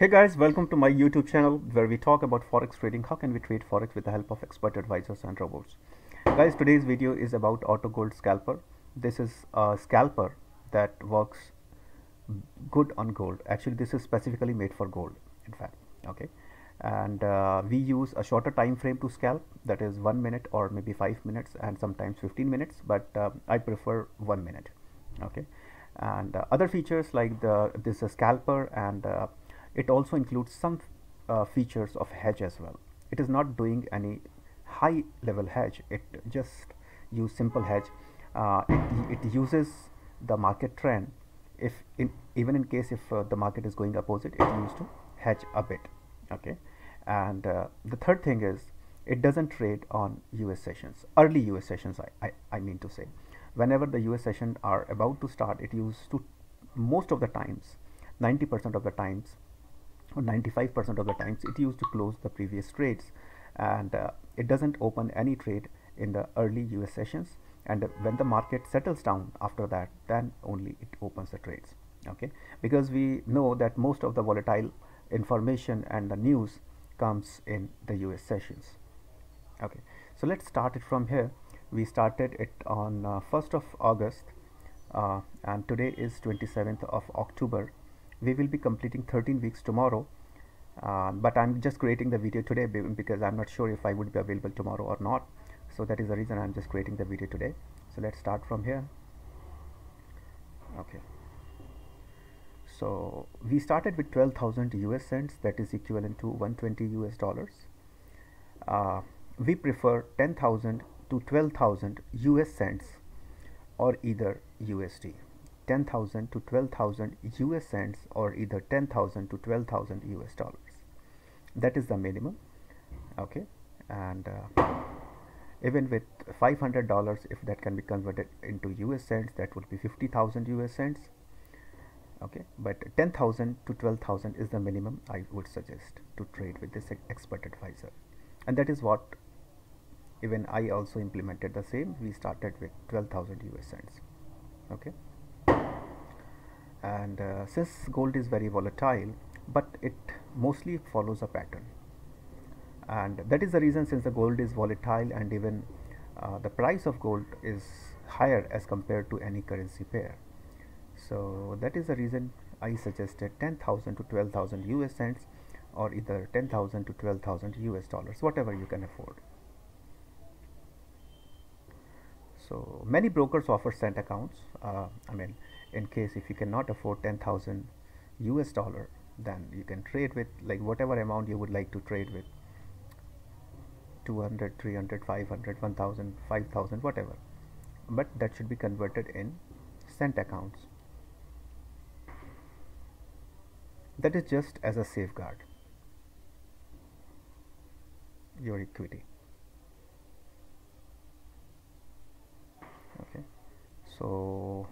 Hey guys, welcome to my YouTube channel where we talk about forex trading. How can we trade forex with the help of expert advisors and robots? Guys, today's video is about Auto Gold Scalper. This is a scalper that works good on gold. Actually, this is specifically made for gold, in fact. Okay, and we use a shorter time frame to scalp, that is 1 minute or maybe 5 minutes, and sometimes 15 minutes. But I prefer 1 minute. Okay, and other features like this scalper and it also includes some features of hedge as well. It is not doing any high level hedge, it just uses simple hedge. It uses the market trend. Even in case if the market is going opposite, it used to hedge a bit. Okay, and the third thing is it doesn't trade on US sessions, early US sessions. I mean to say, whenever the US sessions are about to start, it used to, most of the times, 90% of the times or 95% of the times, it used to close the previous trades, and it doesn't open any trade in the early US sessions, and when the market settles down after that, then only it opens the trades. Okay, because we know that most of the volatile information and the news comes in the US sessions. Okay, so let's start it from here. We started it on 1st of August, and today is 27th of October. We will be completing 13 weeks tomorrow, but I'm just creating the video today because I'm not sure if I would be available tomorrow or not. So that is the reason I'm just creating the video today. So let's start from here. Okay, so we started with 12,000 US cents, that is equivalent to $120 US. We prefer 10,000 to 12,000 US cents or either USD. 10,000 to 12,000 US cents or either 10,000 to 12,000 US dollars. That is the minimum. Okay, and even with $500, if that can be converted into US cents, that would be 50,000 US cents. Okay, but 10,000 to 12,000 is the minimum I would suggest to trade with this expert advisor, and that is what even I also implemented the same. We started with 12,000 US cents. Okay, and since gold is very volatile, but it mostly follows a pattern, and that is the reason, since the gold is volatile and even the price of gold is higher as compared to any currency pair, so that is the reason I suggested 10,000 to 12,000 US cents or either 10,000 to 12,000 US dollars, whatever you can afford. So many brokers offer cent accounts. I mean, in case if you cannot afford 10,000 US dollar, then you can trade with like whatever amount you would like to trade with, 200, 300, 500, 1,000, 5,000, whatever, but that should be converted in cent accounts. That is just as a safeguard your equity. Okay, so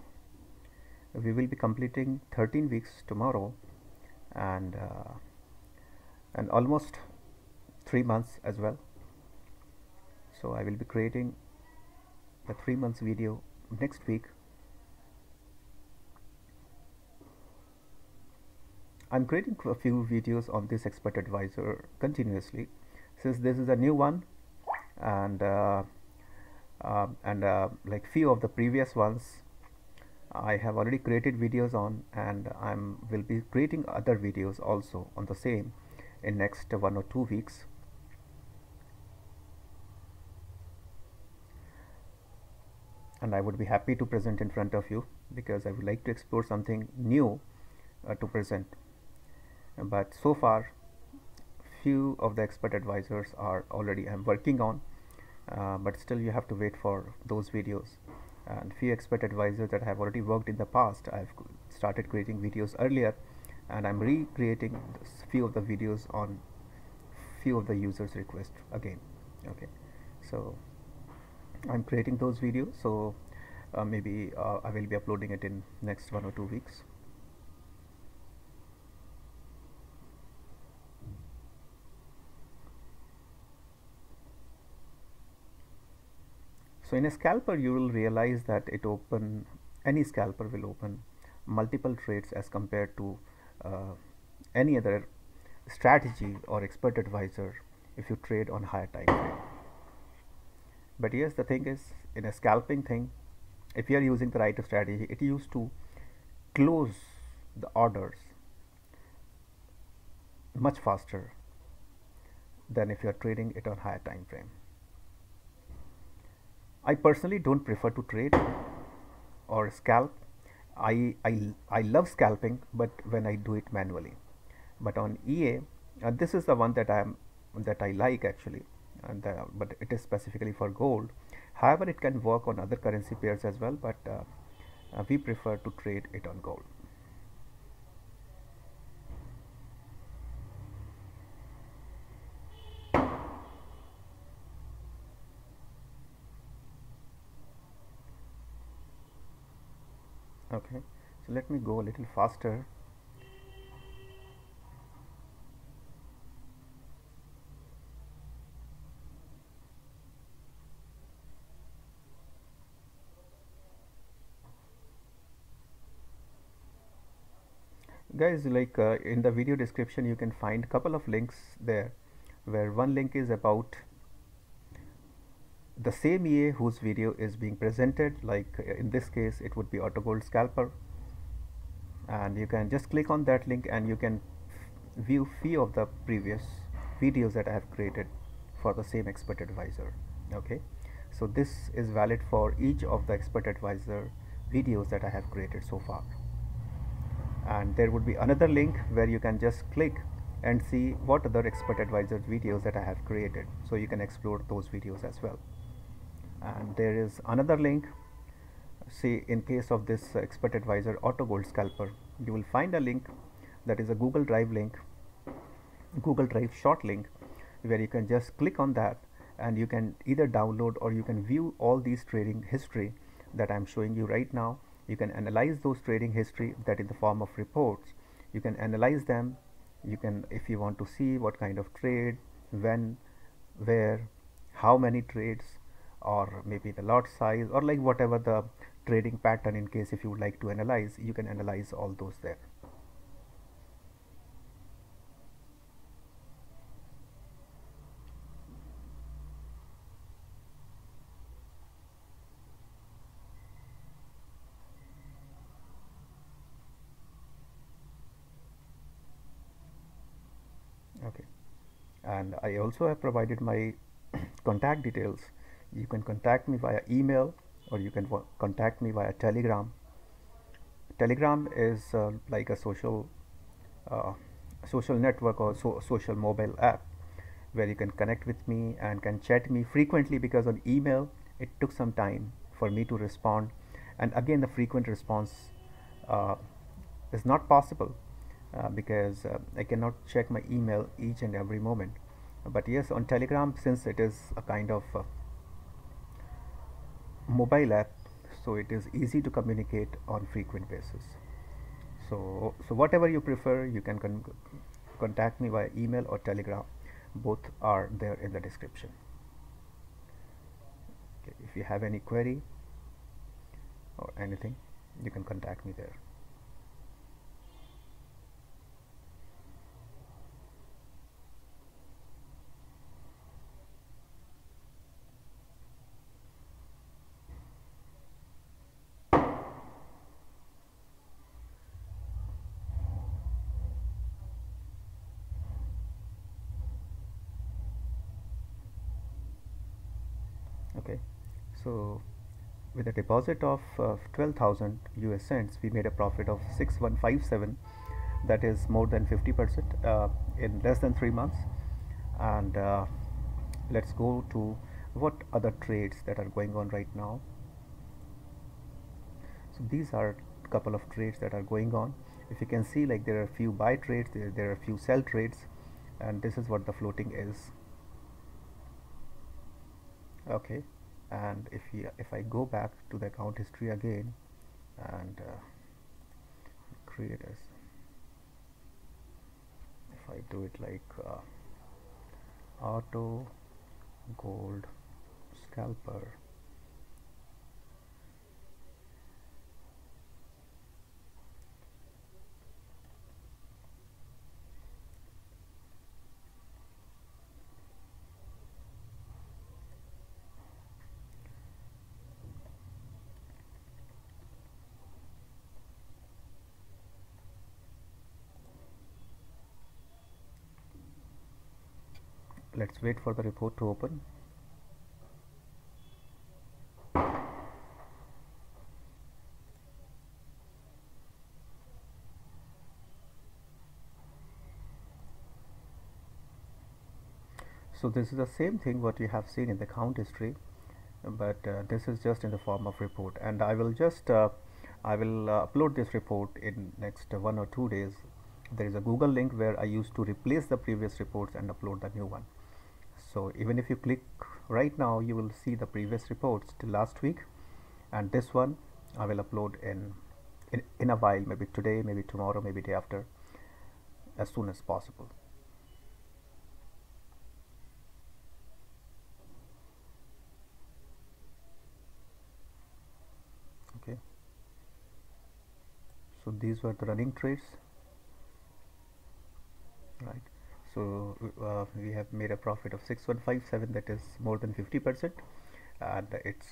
we will be completing 13 weeks tomorrow, and almost 3 months as well. So I will be creating the 3 months video next week. I'm creating a few videos on this expert advisor continuously, since this is a new one, and like few of the previous ones I have already created videos on, and will be creating other videos also on the same in next 1 or 2 weeks. And I would be happy to present in front of you, because I would like to explore something new to present. But so far, few of the expert advisors are already I'm working on, but still you have to wait for those videos. And few expert advisors that I have already worked in the past, I've started creating videos earlier, and I'm recreating few of the videos on few of the users' requests again. Okay, so I'm creating those videos, so maybe I will be uploading it in next 1 or 2 weeks. So in a scalper, you will realize that any scalper will open multiple trades as compared to any other strategy or expert advisor if you trade on higher time frame. But here's the thing is, in a scalping thing, if you are using the right strategy, it used to close the orders much faster than if you are trading it on higher time frame. I personally don't prefer to trade or scalp. I love scalping, but when I do it manually. But on EA, and this is the one that I like actually, and but it is specifically for gold. However, it can work on other currency pairs as well, but we prefer to trade it on gold. Okay, so let me go a little faster. Guys, like in the video description you can find a couple of links there, where one link is about the same EA whose video is being presented, like in this case it would be Auto Gold Scalper, and you can just click on that link and you can view few of the previous videos that I have created for the same expert advisor. Okay, so this is valid for each of the expert advisor videos that I have created so far. And there would be another link where you can just click and see what other expert advisor videos that I have created, so you can explore those videos as well. And there is another link, say in case of this expert advisor Auto Gold Scalper, you will find a link that is a Google Drive link, Google Drive short link, where you can just click on that and you can either download or you can view all these trading history that I'm showing you right now. You can analyze those trading history that in the form of reports. You can analyze them. You can, if you want to see what kind of trade, when, where, how many trades, or maybe the lot size, or like whatever the trading pattern, in case if you would like to analyze, you can analyze all those there. And I also have provided my contact details. You can contact me via email, or you can contact me via Telegram. Telegram is like a social network or social mobile app where you can connect with me and can chat me frequently, because on email it took some time for me to respond, and again the frequent response is not possible. Because I cannot check my email each and every moment. But yes, on Telegram, since it is a kind of mobile app, so it is easy to communicate on frequent basis. So whatever you prefer, you can contact me via email or Telegram. Both are there in the description. Okay, if you have any query or anything, you can contact me there. Okay, so with a deposit of 12,000 US cents, we made a profit of 6157. That is more than 50% in less than 3 months. And let's go to what other trades that are going on right now. So these are a couple of trades that are going on. If you can see, like there are a few buy trades, there are a few sell trades, and this is what the floating is. Okay, and if I go back to the account history again and create as, if I do it like Auto Gold Scalper, Let's wait for the report to open. So this is the same thing what you have seen in the count history, but this is just in the form of report, and I will just upload this report in next 1 or 2 days. There is a Google link where I used to replace the previous reports and upload the new one. So even if you click right now, you will see the previous reports till last week, and this one I will upload in a while, maybe today, maybe tomorrow, maybe day after, as soon as possible. So these were the running trades, right? So we have made a profit of 6157, that is more than 50%, and it's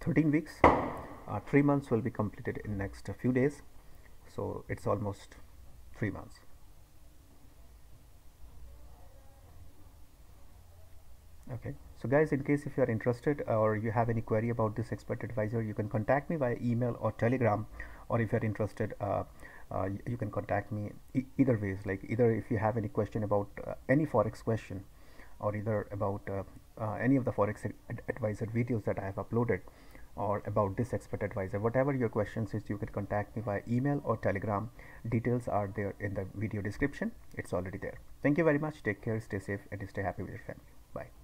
13 weeks. 3 months will be completed in next few days, so it's almost 3 months. Okay, so guys, in case if you are interested or you have any query about this expert advisor, you can contact me via email or Telegram, or if you are interested you can contact me either ways, like either if you have any question about any forex question, or either about any of the forex advisor videos that I have uploaded, or about this expert advisor. Whatever your questions is, you can contact me via email or Telegram. Details are there in the video description. It's already there. Thank you very much. Take care, stay safe, and stay happy with your family. Bye.